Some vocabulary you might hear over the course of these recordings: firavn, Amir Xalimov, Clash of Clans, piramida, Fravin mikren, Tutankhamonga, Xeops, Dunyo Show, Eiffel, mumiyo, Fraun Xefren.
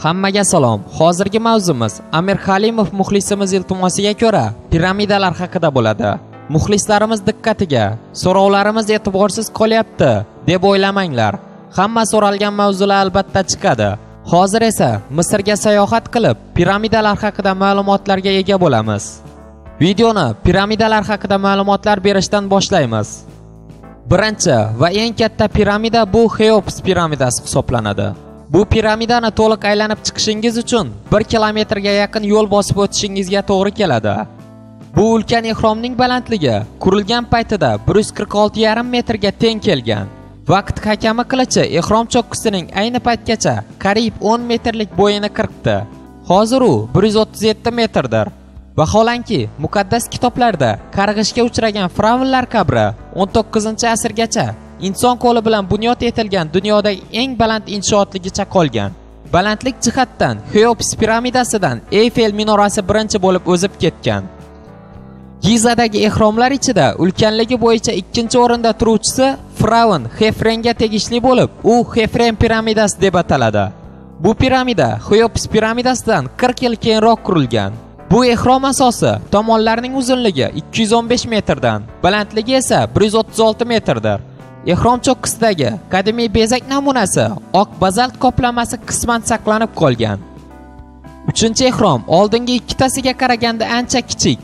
Hammaga salom. Hozirgi mavzumiz Amir Xalimov muxlisimiz iltimosiga ko'ra piramidalar haqida bo'ladi. Muxlislarimiz diqqatiga, so'rovlarimiz e'tiborsiz qolyapti deb o'ylamanglar. Hamma so'ralgan mavzular albatta chiqadi. Hozir esa Misrga sayohat qilib, piramidalar haqida ma'lumotlarga ega bo'lamiz. Videoni piramidalar haqida ma'lumotlar berishdan boshlaymiz. Birinchi va eng katta piramida bu Xeops piramidasi hisoblanadi. Bu piramidani to'liq aylanib chiqishingiz uchun 1 kilometrga yaqin yo'l bosib o'tishingizga to'g'ri keladi. Bu ulkan ehromning balandligi qurilgan paytida 146,5 metrga teng kelgan. Vaqt hakami qilichi ehrom cho'qqisining ayni paytgacha qariyb 10 metrlik bo'yini kiritdi. Hozir u 137 metrdir. Vaholanki, muqaddas kitoblarda qarg'ishga uchragan Fravnlar qabri 19-asrgacha inson qo'li bilan bunyod etilgan dunyodagi eng baland inshootligicha qolgan. Balandlik jihatdan Xeops piramidasidan Eiffel minorasi birinchi bo'lib o'zib ketgan. Gizadagi ehromlar ichida ulkanligi bo'yicha 2-o'rinda turuvchisi Fraun Xefrenga tegishli bo'lib, u Xefren piramidasi deb ataladi. Bu piramida Xeops piramidasidan 40 yil keyinroq qurilgan. Bu ehrom asosi tomonlarining uzunligi 215 metrdan, balandligi esa 136 metrdir. Ehrom cho'qqisidagi qadimiy bezak namunasi oq bazalt qoplamasi qisman saqlanib qolgan. 3-ehrom oldingi ikkitasiga qaraganda ancha kichik.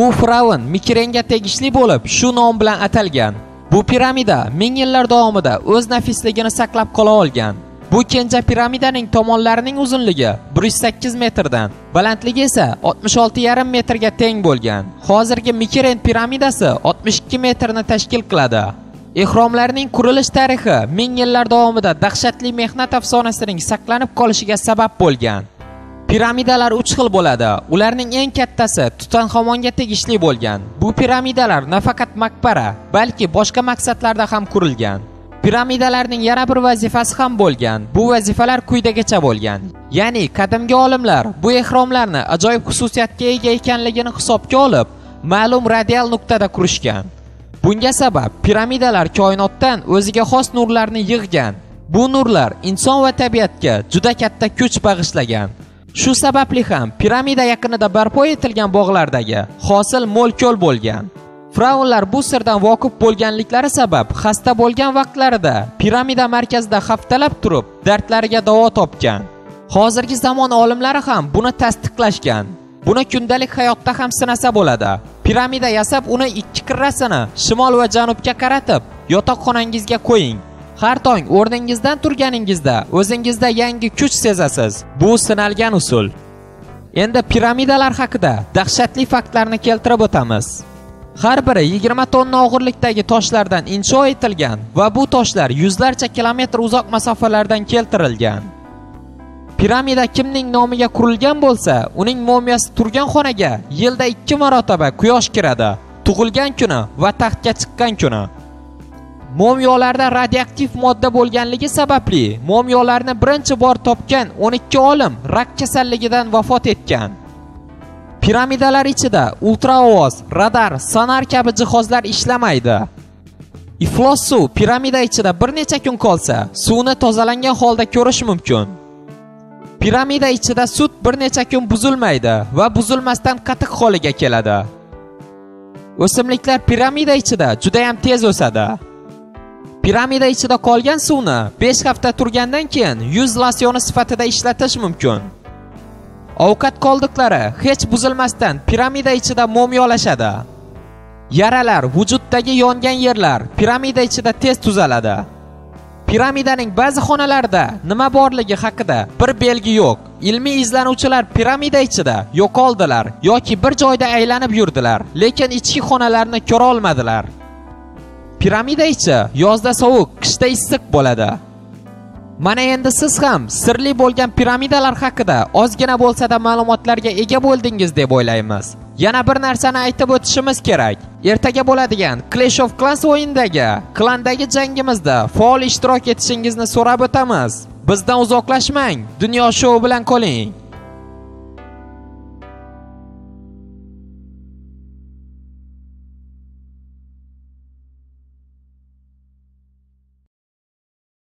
U Fravin mikrenga tegishli bo'lib, shu nom bilan atalgan. Bu piramida ming yillar davomida o'z nafisligini saqlab qola olgan. Bu kenja piramidaning tomonlarining uzunligi 108 metrdan, balandligi esa 66,5 metrga teng bo'lgan. Hozirgi Mikren piramidasi 62 metrni tashkil qiladi. Ehromlarning qurilish tarixi ming yillar davomida dahshatli mehnat afsonasining saqlanib qolishiga sabab bo'lgan. Piramidalar 3 xil bo'ladi. Ularning eng kattasi Tutankhamonga tegishli bo'lgan. Bu piramidalar nafaqat maqbara, balki boshqa maqsadlarda ham qurilgan. Piramidalarning yana bir vazifasi ham bo'lgan. Bu vazifalar quyidagicha bo'lgan. Ya'ni qadimgi olimlar bu ehromlarni ajoyib xususiyatga ega ekanligini hisobga olib, ma'lum radial nuqtada qurishgan. Bunga sabab piramidalar koinotdan o'ziga xos nurlarni yig'gan. Bu nurlar inson va tabiatga juda katta kuch bag'ishlagan. Shu sababli ham piramida yaqinida barpo etilgan bog'lardagi hosil mo'l ko'l bo'lgan. Fravnlar bu sirdan voqif bo'lganliklari sabab xasta bo'lgan vaqtlarida piramida markazida haftalab turib, dardlariga davo topgan. Hozirgi zamon olimlari ham buni tasdiqlashgan. Buni kundalik hayotda ham sinasa bo'ladi. Piramida yasab, uni 2 qirrasini shimol va janubga qaratib, yotoqxonangizga qo'ying. Har tong o'rningizdan turganingizda o'zingizda yangi kuch sezasiz. Bu sinalgan usul. Endi piramidalar haqida dahshatli faktlarni keltirib o'tamiz. Har biri 20 tonna og'irlikdagi toshlardan inshoo etilgan va bu toshlar yuzlarcha kilometr uzoq masofalardan keltirilgan. Piramida kimning nomiga qurilgan bo'lsa, uning momiyasi turgan xonaga yilda 2 marotaba quyosh kiradi: tug'ilgan kuni va taxtga chiqqan kuni. Momiyolarda radioaktiv modda bo'lganligi sababli momiyolarni birinchi bor topgan 12 olim rak kasalligidan vafot etgan. Piramidalar ichida ultravoz, radar, sonar kabi jihozlar ishlamaydi. Iflos suv piramida ichida bir necha kun qolsa, suvni tozalangan holda ko'rish mumkin. Piramida ichida sut bir necha kun buzilmaydi va buzilmasdan qatiq holiga keladi. O'simliklar piramida ichida juda ham tez o'sadi. Piramida ichida qolgan suvni 5 hafta turgandan keyin 100 lasyoni sifatida ishlatish mumkin. Ovqat qoldiqlari hech buzilmasdan piramida ichida momiyolashadi. Yaralar, vujuddagi yongan yerlar piramida ichida tez tuzaladi. Piramidaning ba'zi xonalarida nima borligi haqida bir belgi yo'q. Ilmiy izlanuvchilar piramida ichida yo'qoldilar yoki bir joyda aylanib yurdilar, lekin ichki xonalarni ko'ra olmadilar. Piramida ichi yozda sovuq, qishda issiq bo'ladi. Mana endi siz ham sirli bo'lgan piramidalar haqida ozgina bo'lsa-da ma'lumotlarga ega bo'ldingiz deb o'ylaymiz. Yana bir narsani aytib o'tishimiz kerak. Ertaga bo'ladigan Clash of Clans o'yinidagi klandagi jangimizda faol ishtirok etishingizni so'rab o'tamiz. Bizdan uzoqlashmang. Dunyo Show bilan qoling.